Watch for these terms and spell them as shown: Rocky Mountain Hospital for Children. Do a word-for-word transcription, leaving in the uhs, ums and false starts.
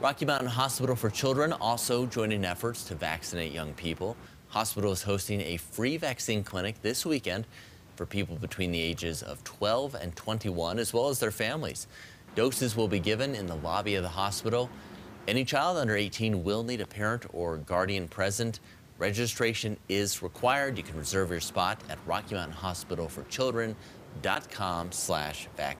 Rocky Mountain Hospital for Children also joining efforts to vaccinate young people. Hospital is hosting a free vaccine clinic this weekend for people between the ages of twelve and twenty-one, as well as their families. Doses will be given in the lobby of the hospital. Any child under eighteen will need a parent or guardian present. Registration is required. You can reserve your spot at Rocky Mountain Hospital for Children dot com slash vaccine.